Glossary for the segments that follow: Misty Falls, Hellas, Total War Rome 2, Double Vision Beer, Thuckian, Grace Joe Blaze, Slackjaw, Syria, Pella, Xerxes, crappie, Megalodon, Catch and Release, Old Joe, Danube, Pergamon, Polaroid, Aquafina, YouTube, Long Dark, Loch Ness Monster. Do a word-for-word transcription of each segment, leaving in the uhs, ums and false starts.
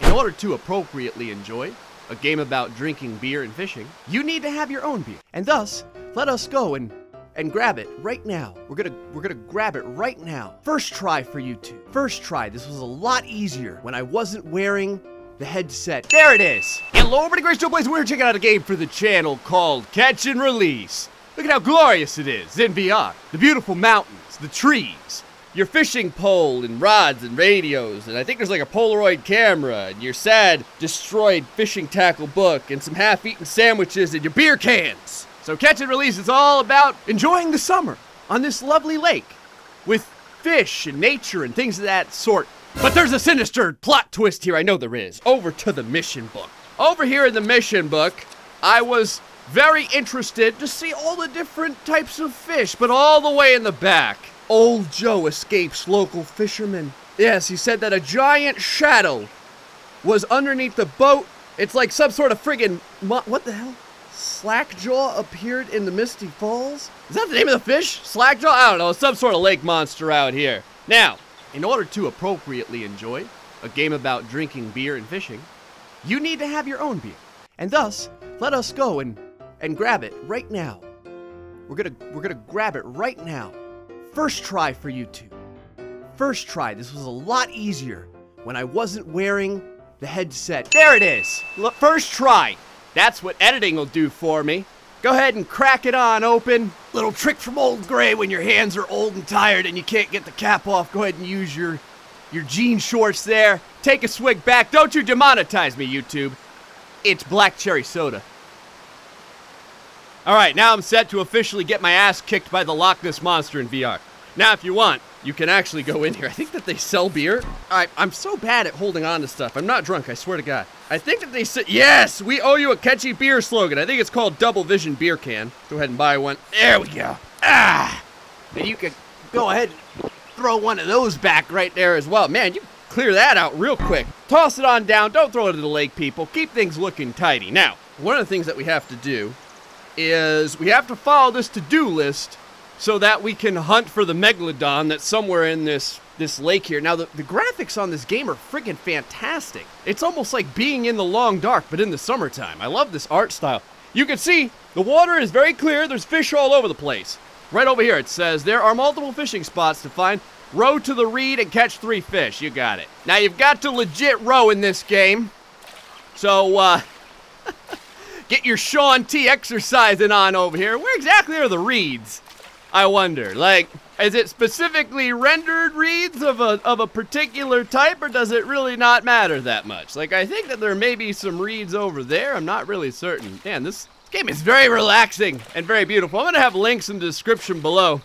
In order to appropriately enjoy a game about drinking beer and fishing, you need to have your own beer. And thus, let us go and and grab it right now. We're gonna we're gonna grab it right now. First try for you two. First try. This was a lot easier when I wasn't wearing the headset. There it is. Hello, everybody. Grace Joe Blaze. We're checking out a game for the channel called Catch and Release. Look at how glorious it is in V R. The beautiful mountains, the trees, your fishing pole and rods and radios, and I think there's like a Polaroid camera, and your sad, destroyed fishing tackle book, and some half-eaten sandwiches, and your beer cans. So Catch and Release is all about enjoying the summer on this lovely lake with fish and nature and things of that sort. But there's a sinister plot twist here. I know there is. Over to the mission book. Over here in the mission book, I was very interested to see all the different types of fish, but all the way in the back, Old Joe escapes local fishermen. Yes, he said that a giant shadow was underneath the boat. It's like some sort of friggin' what the hell? Slackjaw appeared in the Misty Falls? Is that the name of the fish? Slackjaw? I don't know, some sort of lake monster out here. Now, in order to appropriately enjoy a game about drinking beer and fishing, you need to have your own beer. And thus, let us go and and grab it right now. We're gonna we're gonna grab it right now. First try for you two. First try. This was a lot easier when I wasn't wearing the headset. There it is. Look, first try. That's what editing will do for me. Go ahead and crack it on open. Little trick from Old Gray when your hands are old and tired and you can't get the cap off. Go ahead and use your, your jean shorts there. Take a swig back. Don't you demonetize me, YouTube. It's black cherry soda. Alright, now I'm set to officially get my ass kicked by the Loch Ness Monster in V R. Now, if you want, you can actually go in here. I think that they sell beer. Alright, I'm so bad at holding on to stuff. I'm not drunk, I swear to God. I think that they said, yes, we owe you a catchy beer slogan. I think it's called Double Vision Beer Can. Go ahead and buy one. There we go. Ah! And you can go ahead and throw one of those back right there as well. Man, you clear that out real quick. Toss it on down. Don't throw it into the lake, people. Keep things looking tidy. Now, one of the things that we have to do is we have to follow this to-do list so that we can hunt for the Megalodon that's somewhere in this this lake here. Now, the, the graphics on this game are friggin' fantastic. It's almost like being in the Long Dark, but in the summertime. I love this art style. You can see the water is very clear. There's fish all over the place. Right over here, it says, there are multiple fishing spots to find. Row to the reed and catch three fish. You got it. Now, you've got to legit row in this game. So, uh... get your Sean T exercising on over here. Where exactly are the reeds? I wonder. Like, is it specifically rendered reeds of a of a particular type, or does it really not matter that much? Like, I think that there may be some reeds over there. I'm not really certain. Man, this game is very relaxing and very beautiful. I'm gonna have links in the description below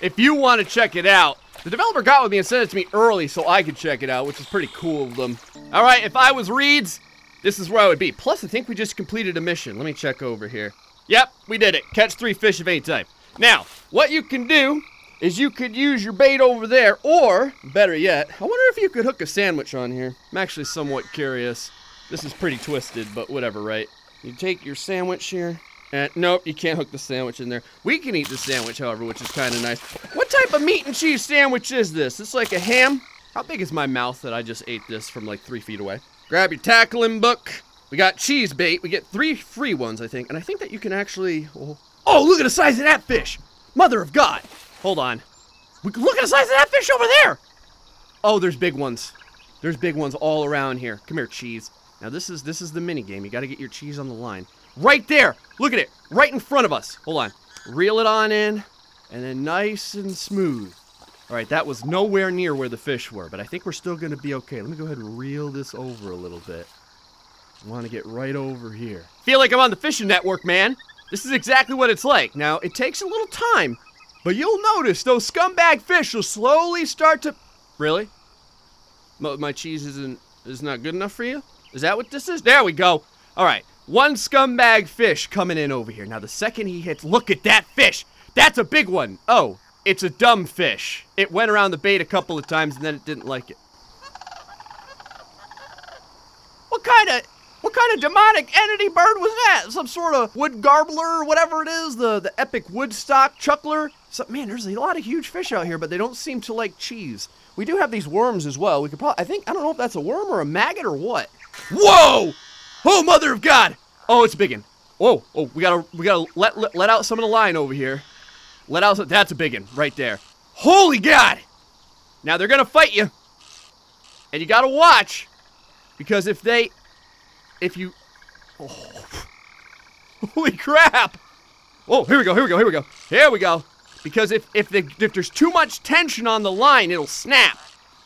if you want to check it out. The developer got with me and sent it to me early so I could check it out, which is pretty cool of them. All right, if I was reeds, this is where I would be. Plus, I think we just completed a mission. Let me check over here. Yep, we did it. Catch three fish of any type. Now, what you can do is you could use your bait over there, or, better yet, I wonder if you could hook a sandwich on here. I'm actually somewhat curious. This is pretty twisted, but whatever, right? You take your sandwich here, and nope, you can't hook the sandwich in there. We can eat the sandwich, however, which is kind of nice. What type of meat and cheese sandwich is this? It's like a ham? How big is my mouth that I just ate this from like three feet away? Grab your tackling book. We got cheese bait. We get three free ones, I think. And I think that you can actually... Oh, oh, look at the size of that fish. Mother of God. Hold on. Look at the size of that fish over there. Oh, there's big ones. There's big ones all around here. Come here, cheese. Now, this is this is the mini game. You got to get your cheese on the line. Right there. Look at it. Right in front of us. Hold on. Reel it on in. And then nice and smooth. All right, that was nowhere near where the fish were, but I think we're still going to be okay. Let me go ahead and reel this over a little bit. I want to get right over here. Feel like I'm on the fishing network, man. This is exactly what it's like. Now, it takes a little time, but you'll notice those scumbag fish will slowly start to... Really? My cheese isn't is not good enough for you? Is that what this is? There we go. All right, one scumbag fish coming in over here. Now, the second he hits... Look at that fish. That's a big one. Oh. It's a dumb fish. It went around the bait a couple of times and then it didn't like it. What kind of, what kind of demonic entity bird was that? Some sort of wood garbler or whatever it is? The, the epic woodstock chuckler? So, man, there's a lot of huge fish out here, but they don't seem to like cheese. We do have these worms as well. We could probably, I think, I don't know if that's a worm or a maggot or what. Whoa! Oh, mother of God! Oh, it's a big one. Whoa, oh, we gotta, we gotta let, let, let out some of the line over here. Let out some, that's a big one right there. Holy God! Now they're gonna fight you. And you gotta watch. Because if they, if you, oh, holy crap! Oh, here we go, here we go, here we go, here we go. Because if if, the, if there's too much tension on the line, it'll snap.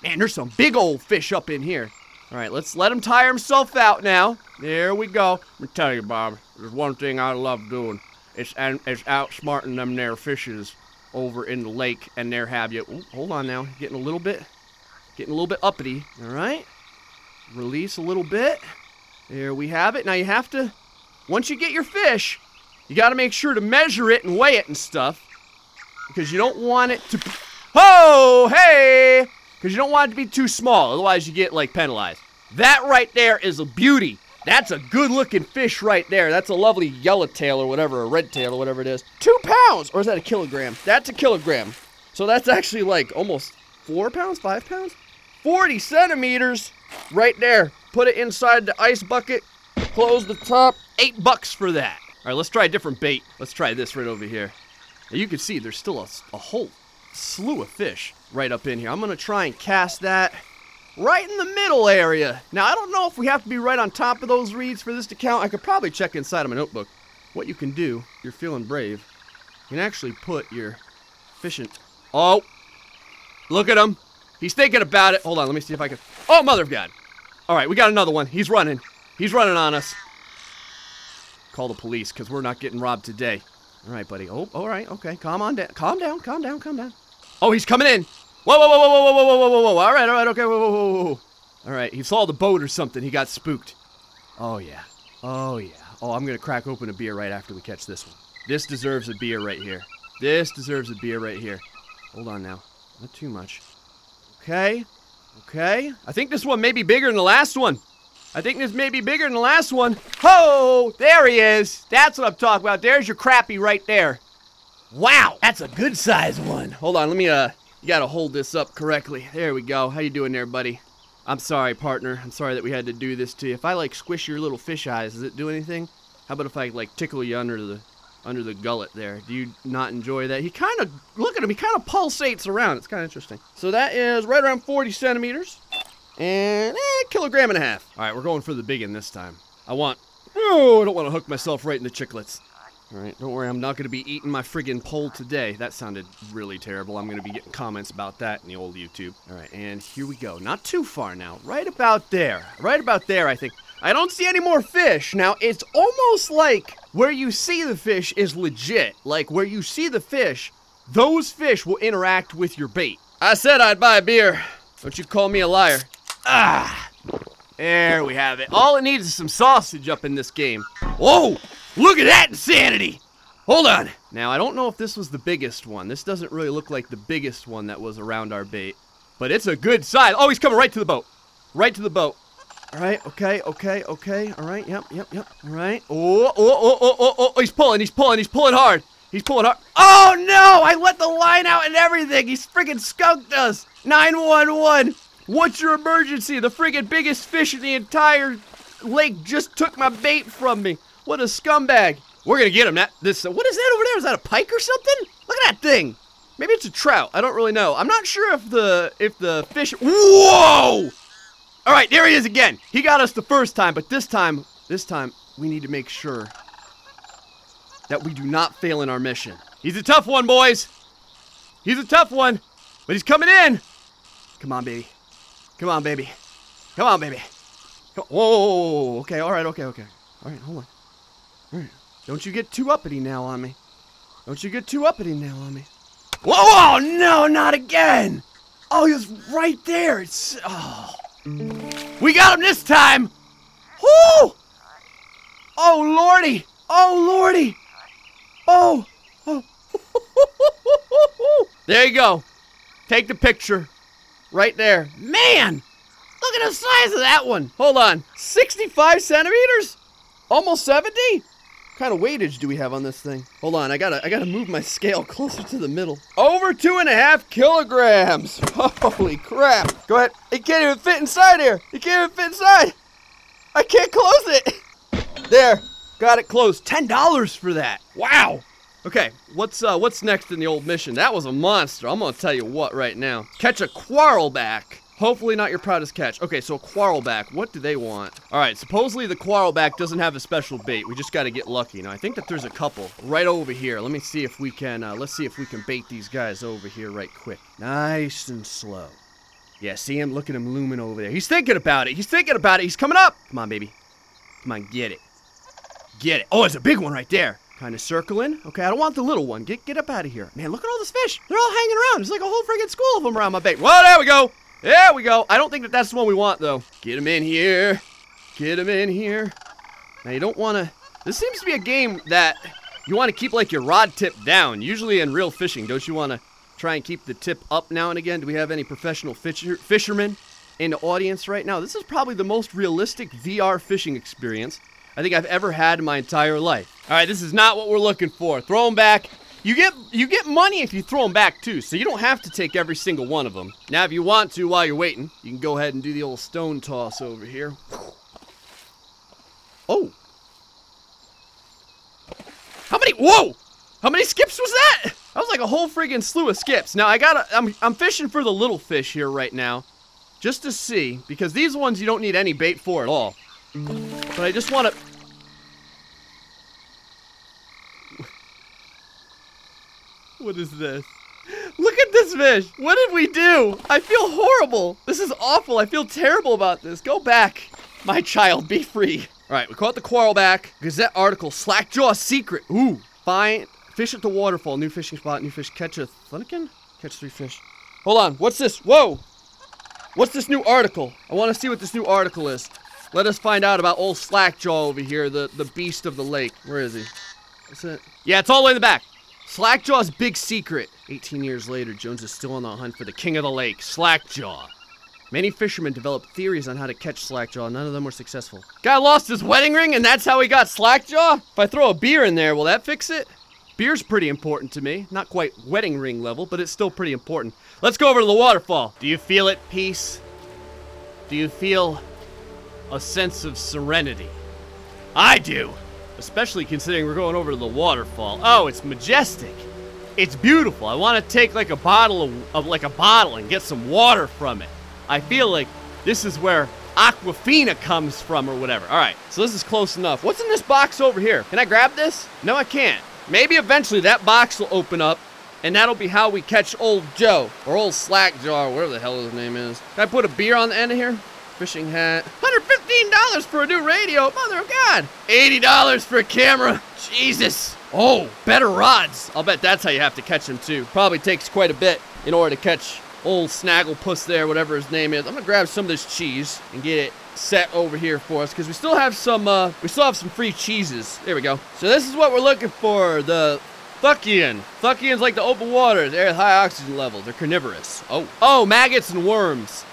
Man, there's some big old fish up in here. All right, let's let him tire himself out now. There we go. Let me tell you, Bob, there's one thing I love doing. It's, it's outsmarting them there fishes over in the lake and there have you. Ooh, hold on now, getting a little bit, getting a little bit uppity, all right? Release a little bit. There we have it. Now you have to, once you get your fish, you gotta make sure to measure it and weigh it and stuff. Because you don't want it to, oh, hey! Because you don't want it to be too small, otherwise you get, like, penalized. That right there is a beauty. That's a good-looking fish right there. That's a lovely yellowtail or whatever, a red tail or whatever it is. Two pounds! Or is that a kilogram? That's a kilogram. So that's actually, like, almost four pounds, five pounds? forty centimeters right there. Put it inside the ice bucket, close the top. Eight bucks for that. All right, let's try a different bait. Let's try this right over here. Now you can see there's still a, a whole slew of fish right up in here. I'm gonna try and cast that right in the middle area. Now I don't know if we have to be right on top of those reeds for this to count. I could probably check inside of my notebook. What you can do, if you're feeling brave, you can actually put your fishing, oh, look at him. He's thinking about it. Hold on, let me see if I can, oh, mother of God. All right, we got another one. He's running. He's running on us. Call the police, because we're not getting robbed today. All right, buddy. Oh, all right. Okay, calm on down. Calm down. Calm down. Calm down. Oh, he's coming in. Whoa, whoa, whoa, whoa, whoa, whoa, whoa, whoa, whoa. All right, all right. Okay, whoa, whoa, whoa, whoa. All right, he saw the boat or something. He got spooked. Oh, yeah. Oh, yeah. Oh, I'm going to crack open a beer right after we catch this one. This deserves a beer right here. This deserves a beer right here. Hold on now. Not too much. Okay. Okay. I think this one may be bigger than the last one. I think this may be bigger than the last one. Ho! There he is. That's what I'm talking about. There's your crappie right there. Wow, that's a good size one. Hold on, let me, uh, you gotta hold this up correctly. There we go. How you doing there, buddy? I'm sorry, partner. I'm sorry that we had to do this to you. If I, like, squish your little fish eyes, does it do anything? How about if I, like, tickle you under the, under the gullet there? Do you not enjoy that? He kind of, look at him, he kind of pulsates around. It's kind of interesting. So that is right around forty centimeters. And eh, kilogram and a half. All right, we're going for the big one this time. I want, oh, I don't want to hook myself right in the chiclets. All right, don't worry, I'm not going to be eating my friggin' pole today. That sounded really terrible. I'm going to be getting comments about that in the old YouTube. All right, and here we go. Not too far now. Right about there. Right about there, I think. I don't see any more fish. Now, it's almost like where you see the fish is legit. Like, where you see the fish, those fish will interact with your bait. I said I'd buy a beer. Don't you call me a liar. Ah, there we have it. All it needs is some sausage up in this game. Whoa, look at that insanity. Hold on. Now, I don't know if this was the biggest one. This doesn't really look like the biggest one that was around our bait, but it's a good size. Oh, he's coming right to the boat. Right to the boat. All right, okay, okay, okay. All right, yep, yep, yep, all right. Oh, oh, oh, oh, oh, oh, oh, he's pulling, he's pulling, he's pulling hard. He's pulling hard. Oh, no, I let the line out and everything. He's freaking skunked us. nine one one. What's your emergency? The friggin' biggest fish in the entire lake just took my bait from me. What a scumbag. We're gonna get him. That, this, what is that over there? Is that a pike or something? Look at that thing. Maybe it's a trout. I don't really know. I'm not sure if the if the fish, whoa! All right, there he is again. He got us the first time, but this time, this time, we need to make sure that we do not fail in our mission. He's a tough one, boys. He's a tough one, but he's coming in. Come on, baby. Come on, baby. Come on, baby. Come on. Whoa, okay, all right, okay, okay. All right, hold on. All right. Don't you get too uppity now on me. Don't you get too uppity now on me. Whoa, oh, no, not again. Oh, he was right there. It's, oh. We got him this time. Whoo! Oh, Lordy. Oh, Lordy. Oh. Oh. There you go. Take the picture. Right there. Man! Look at the size of that one. Hold on. sixty-five centimeters? Almost seventy? kind of weightage do we have on this thing? Hold on, I gotta, I gotta move my scale closer to the middle. Over two and a half kilograms. Holy crap! Go ahead. It can't even fit inside here. It can't even fit inside. I can't close it. There, got it closed. Ten dollars for that. Wow. Okay, what's uh, what's next in the old mission? That was a monster. I'm gonna tell you what right now. Catch a quarrelback. Hopefully not your proudest catch. Okay, so a quarrelback, what do they want? All right, supposedly the quarrelback doesn't have a special bait. We just gotta get lucky. Now, I think that there's a couple right over here. Let me see if we can, uh, let's see if we can bait these guys over here right quick. Nice and slow. Yeah, see him? Look at him looming over there. He's thinking about it. He's thinking about it. He's coming up. Come on, baby. Come on, get it. Get it. Oh, it's a big one right there. Kind of circling. Okay, I don't want the little one. Get get up out of here. Man, look at all this fish. They're all hanging around. There's like a whole friggin' school of them around my bait. Well, there we go. There we go. I don't think that that's the one we want, though. Get him in here. Get him in here. Now, you don't want to... This seems to be a game that you want to keep, like, your rod tip down. Usually in real fishing, don't you want to try and keep the tip up now and again? Do we have any professional fisher fishermen in the audience right now? This is probably the most realistic V R fishing experience I think I've ever had in my entire life. All right, this is not what we're looking for. Throw them back. You get you get money if you throw them back, too, so you don't have to take every single one of them. Now, if you want to while you're waiting, you can go ahead and do the old stone toss over here. Oh. How many? Whoa! How many skips was that? That was like a whole friggin' slew of skips. Now, I gotta, I'm, I'm fishing for the little fish here right now, just to see, because these ones you don't need any bait for at all. But I just want to... What is this? Look at this fish. What did we do? I feel horrible. This is awful. I feel terrible about this. Go back. My child, be free. All right, we caught the quarrelback. Gazette article, Slackjaw secret. Ooh, find fish at the waterfall. New fishing spot, new fish. Catch a Thuckian? Catch three fish. Hold on, what's this? Whoa. What's this new article? I want to see what this new article is. Let us find out about old Slackjaw over here, the, the beast of the lake. Where is he? What's it? Yeah, it's all the way in the back. Slackjaw's big secret. eighteen years later, Jones is still on the hunt for the king of the lake, Slackjaw. Many fishermen developed theories on how to catch Slackjaw. None of them were successful. Guy lost his wedding ring and that's how he got Slackjaw? If I throw a beer in there, will that fix it? Beer's pretty important to me. Not quite wedding ring level, but it's still pretty important. Let's go over to the waterfall. Do you feel at peace? Do you feel a sense of serenity? I do. Especially considering we're going over to the waterfall. Oh, it's majestic. It's beautiful. I want to take like a bottle of, of like a bottle and get some water from it. I feel like this is where Aquafina comes from or whatever. All right, so this is close enough. What's in this box over here? Can I grab this? No, I can't. Maybe eventually that box will open up and that'll be how we catch old Joe or old Slackjaw or whatever the hell his name is. Can I put a beer on the end of here? Fishing hat. one hundred fifteen dollars for a new radio. Mother of God. eighty dollars for a camera. Jesus. Oh, better rods. I'll bet that's how you have to catch him, too. Probably takes quite a bit in order to catch old Snagglepuss there, whatever his name is. I'm going to grab some of this cheese and get it set over here for us because we still have some uh, we still have some free cheeses. There we go. So this is what we're looking for. The Thuckian. Thuckian's like the open waters. They're at high oxygen levels. They're carnivorous. Oh, oh, maggots and worms.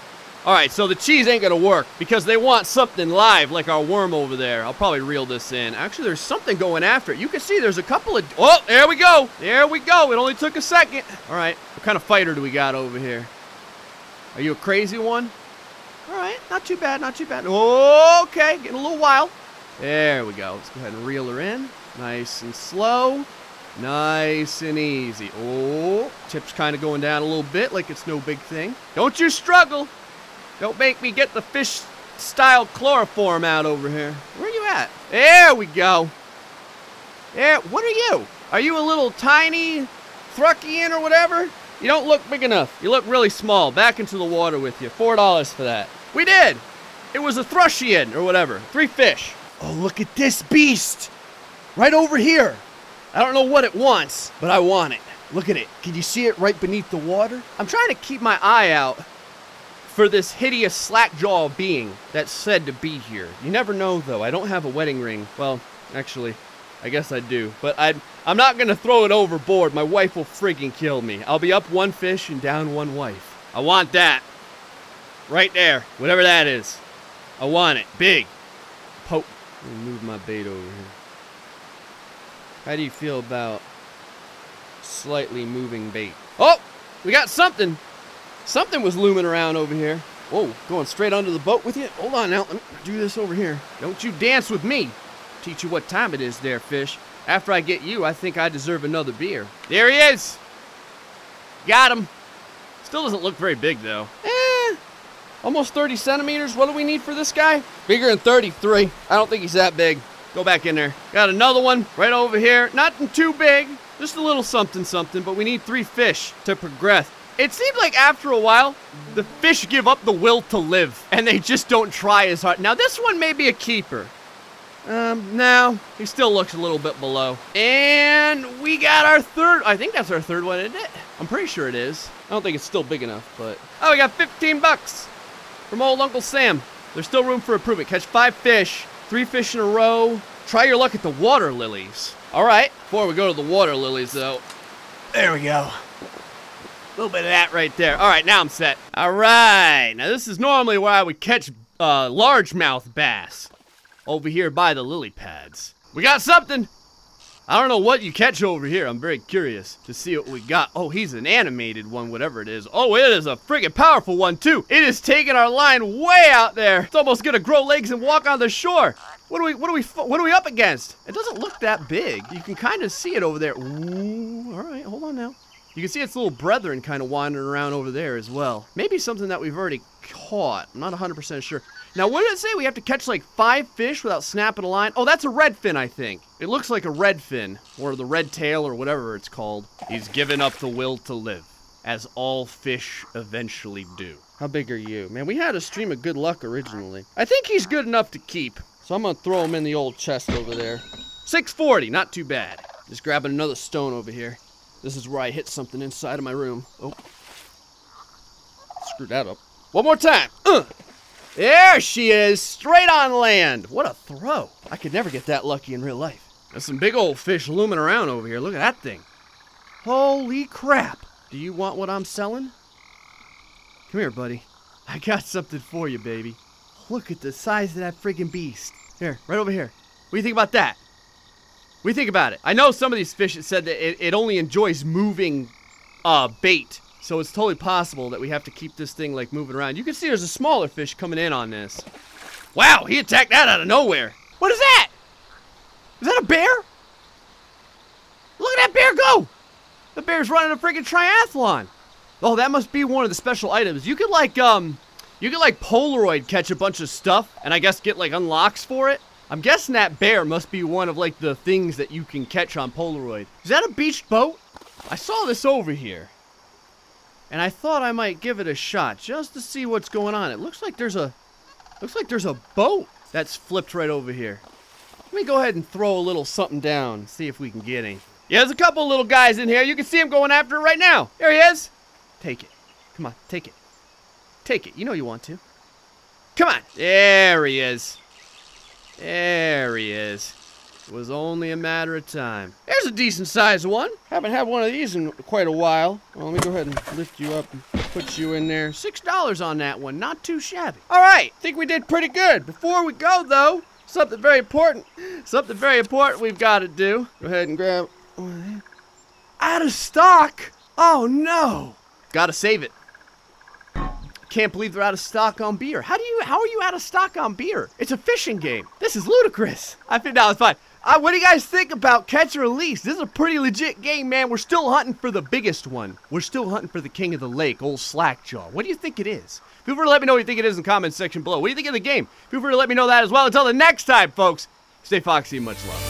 All right, so the cheese ain't gonna work because they want something live like our worm over there. I'll probably reel this in. Actually, there's something going after it. You can see there's a couple of, oh, there we go. There we go, it only took a second. All right, what kind of fighter do we got over here? Are you a crazy one? All right, not too bad, not too bad. Okay, getting a little wild. There we go, let's go ahead and reel her in. Nice and slow, nice and easy. Oh, tip's kind of going down a little bit like it's no big thing. Don't you struggle. Don't make me get the fish-style chloroform out over here. Where are you at? There we go. There, what are you? Are you a little tiny Thruckian or whatever? You don't look big enough. You look really small. Back into the water with you. four dollars for that. We did. It was a Thruckian or whatever. Three fish. Oh, look at this beast. Right over here. I don't know what it wants, but I want it. Look at it. Can you see it right beneath the water? I'm trying to keep my eye out for this hideous Slackjaw being that's said to be here. You never know, though. I don't have a wedding ring. Well, actually, I guess I do. But I'd, I'm not going to throw it overboard. My wife will friggin' kill me. I'll be up one fish and down one wife. I want that. Right there. Whatever that is. I want it. Big. Poke. Let me move my bait over here. How do you feel about slightly moving bait? Oh, we got something. Something was looming around over here. Whoa, going straight under the boat with you? Hold on now, let me do this over here. Don't you dance with me. Teach you what time it is there, fish. After I get you, I think I deserve another beer. There he is. Got him. Still doesn't look very big, though. Eh, almost thirty centimeters. What do we need for this guy? Bigger than thirty-three. I don't think he's that big. Go back in there. Got another one right over here. Nothing too big. Just a little something something, but we need three fish to progress. It seems like after a while, the fish give up the will to live, and they just don't try as hard. Now, this one may be a keeper. Um, no, he still looks a little bit below. And we got our third. I think that's our third one, isn't it? I'm pretty sure it is. I don't think it's still big enough, but... Oh, we got fifteen bucks from old Uncle Sam. There's still room for improvement. Catch five fish, three fish in a row. Try your luck at the water lilies. All right, before we go to the water lilies, though. There we go. A little bit of that right there. All right, now I'm set. All right, now this is normally where I would catch uh, largemouth bass. Over here by the lily pads. We got something. I don't know what you catch over here. I'm very curious to see what we got. Oh, he's an animated one, whatever it is. Oh, it is a friggin' powerful one, too. It is taking our line way out there. It's almost gonna grow legs and walk on the shore. What are we, what are we, what are we up against? It doesn't look that big. You can kind of see it over there. Ooh, all right, hold on now. You can see its little brethren kind of wandering around over there as well. Maybe something that we've already caught. I'm not one hundred percent sure. Now, what did it say? We have to catch like five fish without snapping a line. Oh, that's a redfin, I think. It looks like a redfin or the red tail or whatever it's called. He's given up the will to live, as all fish eventually do. How big are you? Man, we had a stream of good luck originally. I think he's good enough to keep, so I'm going to throw him in the old chest over there. six forty, not too bad. Just grabbing another stone over here. This is where I hit something inside of my room. Oh. Screwed that up. One more time. Uh. There she is, straight on land. What a throw. I could never get that lucky in real life. There's some big old fish looming around over here. Look at that thing. Holy crap. Do you want what I'm selling? Come here, buddy. I got something for you, baby. Look at the size of that friggin' beast. Here, right over here. What do you think about that? We think about it. I know some of these fish that said that it, it only enjoys moving uh, bait. So it's totally possible that we have to keep this thing like moving around. You can see there's a smaller fish coming in on this. Wow, he attacked that out of nowhere. What is that? Is that a bear? Look at that bear go. The bear's running a freaking triathlon. Oh, that must be one of the special items. You could like, um, you could like Polaroid catch a bunch of stuff and I guess get like unlocks for it. I'm guessing that bear must be one of, like, the things that you can catch on Polaroid. Is that a beached boat? I saw this over here, and I thought I might give it a shot just to see what's going on. It looks like there's a, looks like there's a boat that's flipped right over here. Let me go ahead and throw a little something down, see if we can get any. Yeah, there's a couple little guys in here. You can see him going after it right now. There he is. Take it. Come on, take it. Take it. You know you want to. Come on. There he is. There he is. It was only a matter of time. There's a decent sized one. Haven't had one of these in quite a while. Well, let me go ahead and lift you up and put you in there. Six dollars on that one, not too shabby. All right, I think we did pretty good. Before we go though, something very important, something very important we've got to do. Go ahead and grab, out of stock. Oh no, gotta save it. Can't believe they're out of stock on beer. How do you, how are you out of stock on beer? It's a fishing game. This is ludicrous. I think that was fine. Uh, what do you guys think about Catch and Release? This is a pretty legit game, man. We're still hunting for the biggest one. We're still hunting for the king of the lake, old Slackjaw. What do you think it is? Feel free to let me know what you think it is in the comments section below. What do you think of the game? Feel free to let me know that as well. Until the next time, folks, stay foxy and much love.